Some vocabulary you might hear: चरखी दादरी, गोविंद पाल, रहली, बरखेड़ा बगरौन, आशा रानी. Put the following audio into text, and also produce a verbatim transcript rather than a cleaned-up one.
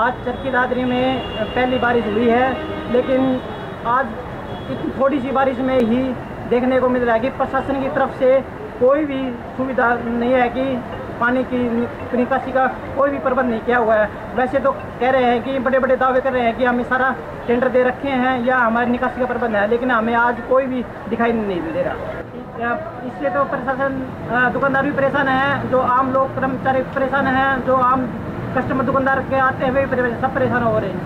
आज चरखी दादरी में पहली बारिश हुई है, लेकिन आज इतनी थोड़ी सी बारिश में ही देखने को मिल रहा है कि प्रशासन की तरफ से कोई भी सुविधा नहीं है कि पानी की निकासी का कोई भी प्रबंध नहीं किया हुआ है। वैसे तो कह रहे हैं कि बड़े बड़े दावे कर रहे हैं कि हमें सारा टेंडर दे रखे हैं या हमारी निकासी का प्रबंध है, लेकिन हमें आज कोई भी दिखाई नहीं दे रहा। इससे तो प्रशासन दुकानदार भी परेशान है, जो आम लोग कर्मचारी परेशान हैं, जो आम कस्टमर दुकानदार के आते हुए सब परेशान हो रहे हैं।